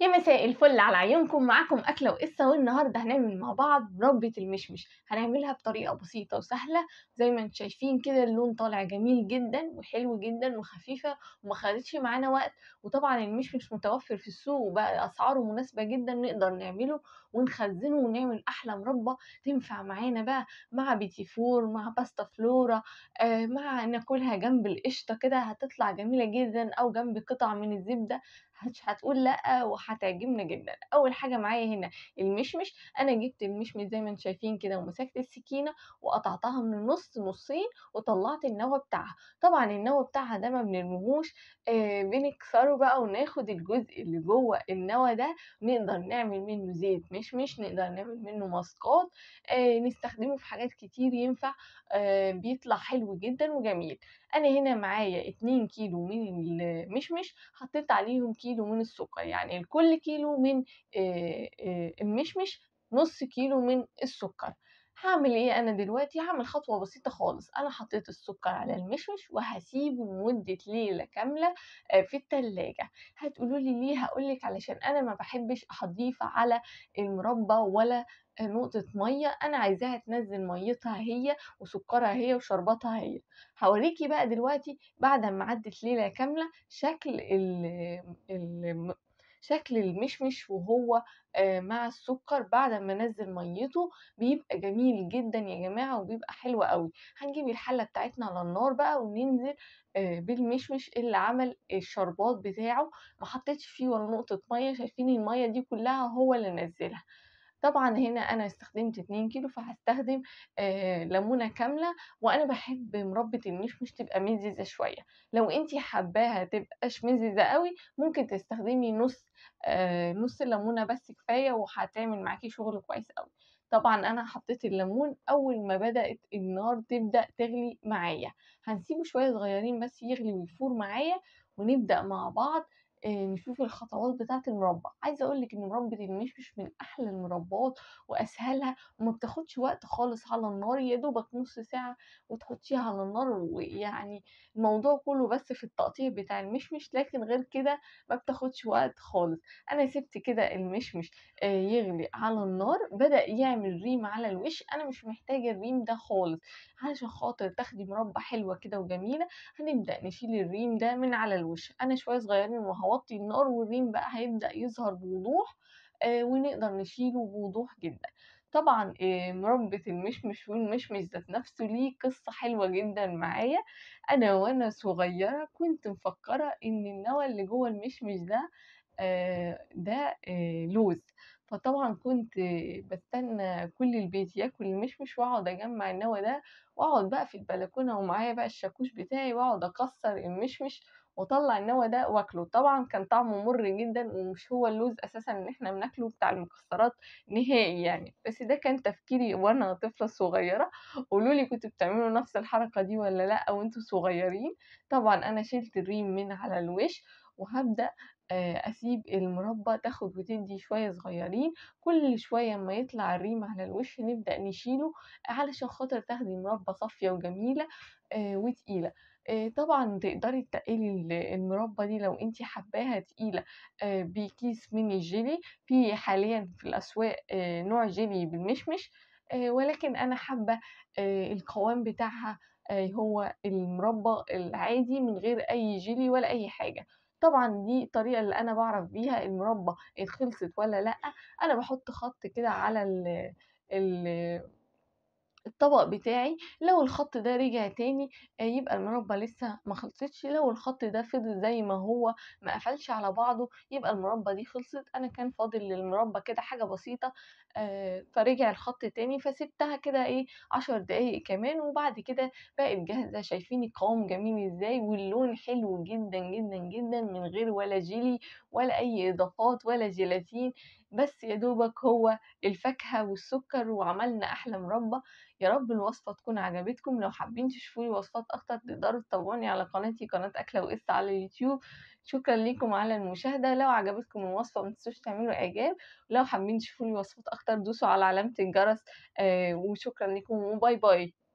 يا مساء الفل على عيونكم. معاكم اكله وقصه، والنهارده هنعمل مع بعض ربة المشمش. هنعملها بطريقه بسيطه وسهله زي ما انتم شايفين كده، اللون طالع جميل جدا وحلو جدا وخفيفه وما خدتش معانا وقت. وطبعا المشمش متوفر في السوق وبقى اسعاره مناسبه جدا، نقدر نعمله ونخزنه ونعمل احلى مربى تنفع معانا بقى مع بيتي فور، مع باستا فلورا، مع ناكلها جنب القشطه كده هتطلع جميله جدا، او جنب قطع من الزبده مش هتقول لا وهتعجبنا جدا. اول حاجه معايا هنا المشمش، انا جبت المشمش زي ما انتم شايفين كده ومسكت السكينه وقطعتها من النص نصين وطلعت النوى بتاعها. طبعا النوى بتاعها ده ما بنرميهوش، بنكسره بقى وناخد الجزء اللي جوه النوى ده، نقدر نعمل منه زيت مشمش، نقدر نعمل منه ماسكات، نستخدمه في حاجات كتير ينفع، بيطلع حلو جدا وجميل. انا هنا معايا 2 كيلو من المشمش، حطيت عليهم كيلو من السكر، يعني لكل كيلو من المشمش نص كيلو من السكر. هعمل ايه انا دلوقتي؟ هعمل خطوه بسيطه خالص. انا حطيت السكر على المشمش وهسيبه لمده ليله كامله في التلاجة. هتقولوا لي ليه؟ هقولك علشان انا ما بحبش اضيف على المربى ولا نقطه ميه، انا عايزاها تنزل ميتها هي وسكرها هي وشربتها هي. هوريكي بقى دلوقتي بعد ما عدت ليله كامله شكل المشمش وهو مع السكر بعد ما نزل ميته، بيبقى جميل جدا يا جماعه وبيبقى حلو قوي. هنجيب الحله بتاعتنا على النار بقى وننزل بالمشمش اللي عمل الشربات بتاعه، ما حطيتش فيه ولا نقطه ميه، شايفين الميه دي كلها هو اللي نزلها. طبعا هنا انا استخدمت 2 كيلو فهستخدم ليمونه كامله، وانا بحب مربة المشمش تبقى مززه شويه. لو انتي حباها تبقاش مززه قوي ممكن تستخدمي نص الليمونه بس كفايه، وهتعمل معاكي شغل كويس قوي. طبعا انا حطيت الليمون اول ما بدات النار تبدا تغلي معايا، هنسيبه شويه صغيرين بس يغلي ويفور معايا، ونبدا مع بعض نشوف الخطوات بتاعه المربى. عايزه اقولك ان مربى المشمش من احلى المربات واسهلها، وما بتاخدش وقت خالص على النار، يا دوبك نص ساعه وتحطيها على النار، ويعني الموضوع كله بس في التقطيع بتاع المشمش، لكن غير كده ما بتاخدش وقت خالص. انا سبت كده المشمش يغلي على النار، بدا يعمل ريم على الوش، انا مش محتاجه الريم ده خالص علشان خاطر تاخدي مربى حلوه كده وجميله. هنبدا نشيل الريم ده من على الوش، انا شويه صغيرين وطي النار والريم بقى هيبدأ يظهر بوضوح، ونقدر نشيله بوضوح جدا. طبعا مربة المشمش والمشمش ذات نفسه ليه قصة حلوة جدا معايا. انا وانا صغيرة كنت مفكرة ان النوى اللي جوه المشمش ده لوز، فطبعا كنت بستنى كل البيت ياكل المشمش، واقعد اجمع النوى ده واقعد بقى في البلكونة ومعايا بقى الشاكوش بتاعي، واقعد اكسر المشمش وطلع النوى ده واكله. طبعا كان طعمه مر جدا، ومش هو اللوز اساسا ان احنا بناكله بتاع المكسرات نهائي يعني، بس ده كان تفكيري وانا طفله صغيره. قولولي كنتوا بتعملوا نفس الحركه دي ولا لا وانتوا صغيرين؟ طبعا انا شلت الريم من على الوش، وهبدا اسيب المربى تاخد وتدي شويه صغيرين، كل شويه ما يطلع الريم على الوش نبدا نشيله علشان خاطر تاخدي مربى صافيه وجميله وتقيله. طبعا تقدري تقلي المربى دي لو انتي حباها تقيله بكيس من الجيلي، في حاليا في الاسواق نوع جيلي بالمشمش، ولكن انا حابه القوام بتاعها هو المربى العادي من غير اي جيلي ولا اي حاجه. طبعا دي الطريقه اللي انا بعرف بيها المربى اتخلصت ولا لا، انا بحط خط كده على الطبق بتاعي، لو الخط ده رجع تاني يبقى المربى لسه ما خلصتش، لو الخط ده فضل زي ما هو ما قفلش على بعضه يبقى المربى دي خلصت. انا كان فاضل للمربى كده حاجه بسيطه، فرجع الخط تاني فسبتها كده 10 دقايق كمان، وبعد كده بقت جاهزه. شايفين القوام جميل ازاي واللون حلو جدا جدا جدا، من غير ولا جيلي ولا اي اضافات ولا جيلاتين، بس يا دوبك هو الفاكهه والسكر، وعملنا احلى مربى. يا رب الوصفه تكون عجبتكم. لو حابين تشوفوا لي وصفات اكتر تقدروا تتابعوني على قناتي، قناه اكله وقصه على اليوتيوب. شكرا ليكم على المشاهده. لو عجبتكم الوصفه ما تنسوش تعملوا اعجاب، ولو حابين تشوفوا لي وصفات اكتر دوسوا على علامه الجرس، وشكرا ليكم وباي باي.